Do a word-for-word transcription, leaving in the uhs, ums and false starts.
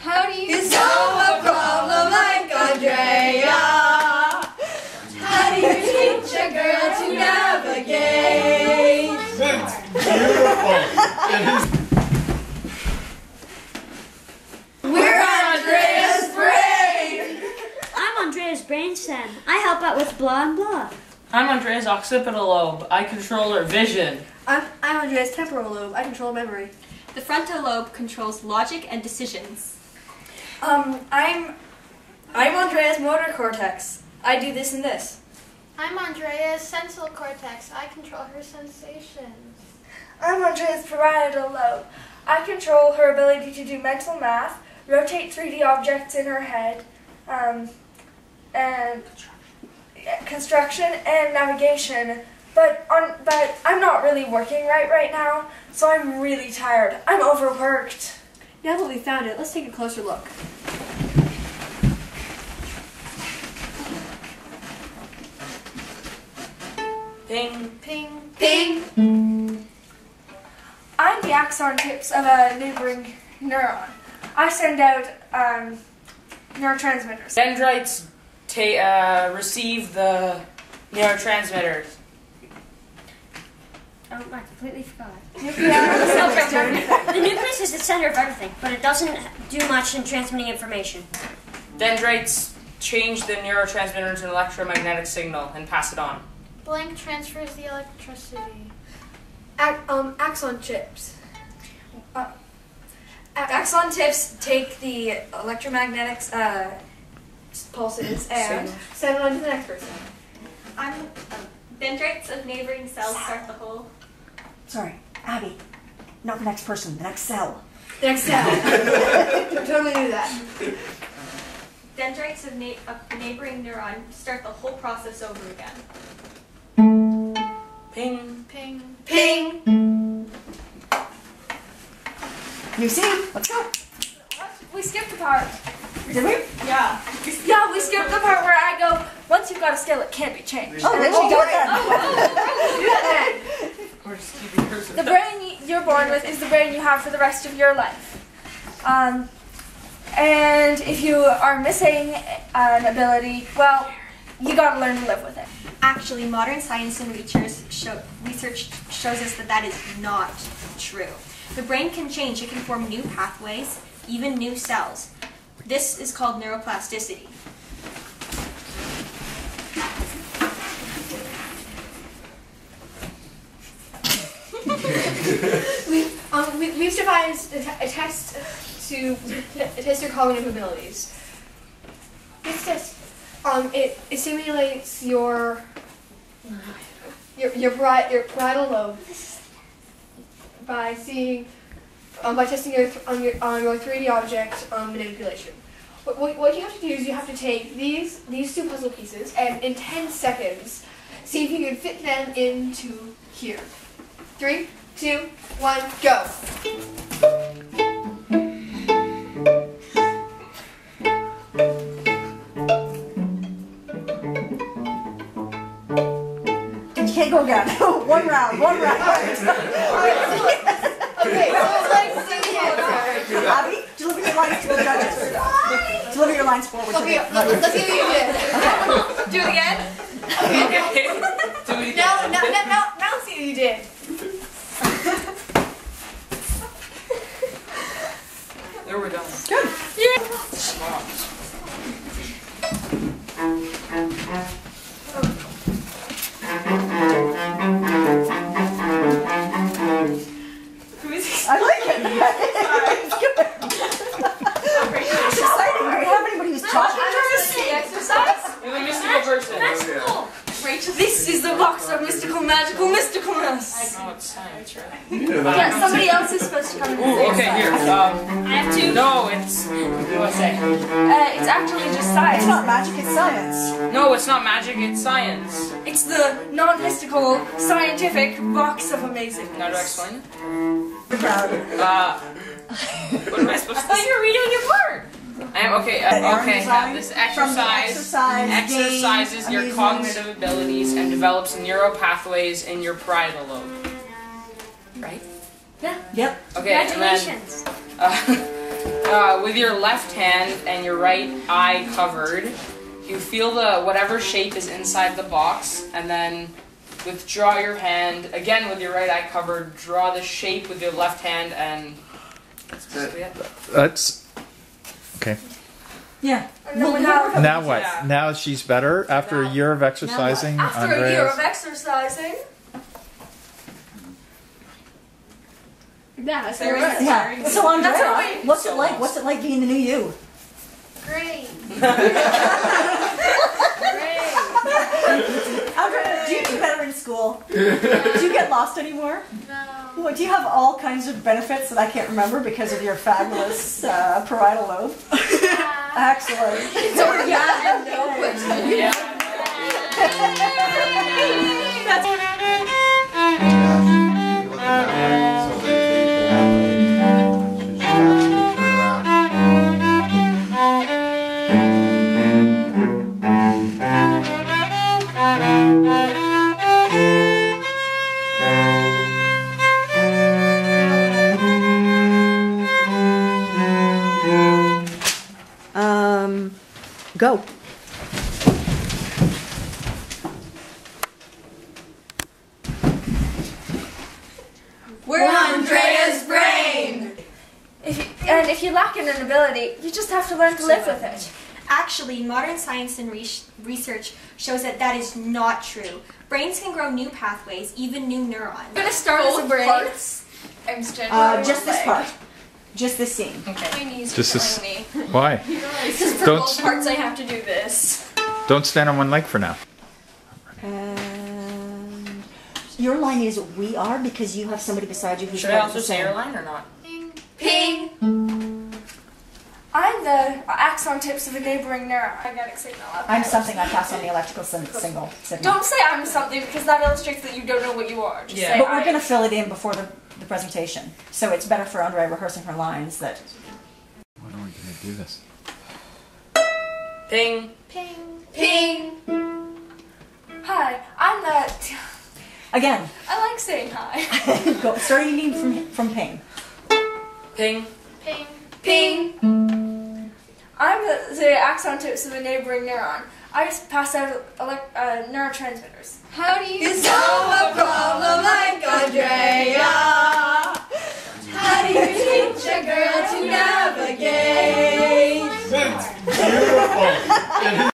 How do you solve a problem like Andrea? How do you teach a girl to navigate? That's beautiful. We're Andrea's brain. I'm Andrea's brain stem. I help out with blah and blah. I'm Andrea's occipital lobe. I control her vision. I'm, I'm Andrea's temporal lobe. I control memory. The frontal lobe controls logic and decisions. Um, I'm, I'm Andrea's motor cortex. I do this and this. I'm Andrea's sensorial cortex. I control her sensations. I'm Andrea's parietal lobe. I control her ability to do mental math, rotate three D objects in her head, um, and construction and navigation, but on but I'm not really working right right now, so I'm really tired. I'm overworked. Now that we found it, let's take a closer look. Ping, ping, ping. I'm the axon tips of a neighboring neuron. I send out um, neurotransmitters. Dendrites Uh, receive the neurotransmitters. Oh, I completely forgot. The nucleus is the center of everything, but it doesn't do much in transmitting information. Dendrites change the neurotransmitter into an electromagnetic signal and pass it on. Blank transfers the electricity. A um, axon tips. Uh, axon tips take the electromagnetics. Uh, pulses and send it on to the next person. I'm um, dendrites of neighboring cells start the whole. Sorry, Abby. Not the next person, the next cell. The next cell. I totally knew that. Dendrites of, na of the neighboring neuron start the whole process over again. Ping, ping, ping. New scene. Let's go. We skipped the part. Did we? Yeah. Yeah, we skipped the part where I go, once you've got a skill, it can't be changed. Oh, then she got it. We're just keeping hers. The brain you're born with is the brain you have for the rest of your life. Um, and if you are missing an ability, well, you got to learn to live with it. Actually, modern science and research, show, research shows us that that is not true. The brain can change. It can form new pathways, even new cells. This is called neuroplasticity. we've, um, we, we've devised a, t a test to a test your cognitive abilities. This test, um, it, it simulates your your your, bri your parietal lobe by seeing. Um, by testing your th on your on your three D object um, manipulation. What, what, what you have to do is you have to take these these two puzzle pieces and in ten seconds see if you can fit them into here. Three, two, one, go. And you can't go again. One round. One round. Okay, so it's like singing. Abby, deliver your lines to the judges. Why? Deliver your lines forward. Okay, let's, let's see what you did. Do it again. Okay, do it again. Now, now, now, now, now see what you did. There we go. Good. Yeah. Smart. Yeah, somebody else is supposed to come in. Ooh, okay, here. Um, I have to. No, it's. What's it? Uh, it's actually just science. It's not magic, it's science. No, it's not magic, it's science. It's the non-mystical, scientific box of amazingness. Now do I explain it? Uh, what am I supposed to do? I thought you were reading your part. I am, okay, uh, okay. Now this exercise exercise exercises game, your amazing. Cognitive abilities and develops neural pathways in your parietal lobe. Right? Yeah. Yep. Okay. Congratulations. And then, uh, uh, with your left hand and your right eye covered, you feel the whatever shape is inside the box, and then withdraw your hand, again with your right eye covered, draw the shape with your left hand, and that's basically it. That's, okay. Yeah. Well, now, now what? Yeah. Now she's better? After now. a year of exercising? After Andrea's... a year of exercising? Yeah, so, right. yeah. so Andrea, what's it like? What's it like being the new you? Great. Great. Andrea, do you do better in school? Yeah. Do you get lost anymore? No. Well, do you have all kinds of benefits that I can't remember because of your fabulous uh, parietal lobe? Yeah. Excellent. So yeah, no question. Yeah. That's it. Um, go. We're Andrea's brain! If you, and if you lack an ability, you just have to learn to live with it. Actually, modern science and re research shows that that is not true. Brains can grow new pathways, even new neurons. I'm going to start with brains. I'm uh, just this part. Just this scene. Okay. My knees just this. Me. Why? Because for both parts I have to do this. Don't stand on one leg for now. And your line is we are because you have somebody beside you who's Should I also say your line or not? Ping. Ping. I'm the axon tips of a neighboring neuromagnetic signal. I'm something I pass on the electrical signal. Don't say I'm something because that illustrates that you don't know what you are. Just yeah. say but we're going to fill it in before the, the presentation. So it's better for Andrea rehearsing her lines that... When are we going to do this? Ping. Ping. Ping. Hi, I'm the... Again. I like saying hi. Go, starting from, from ping. Ping. Ping. Ping! I'm the, the axon tips of a neighboring neuron. I just pass out elect, uh, neurotransmitters. How do you, you solve a problem like Andrea? How do you teach a girl to navigate? That's beautiful!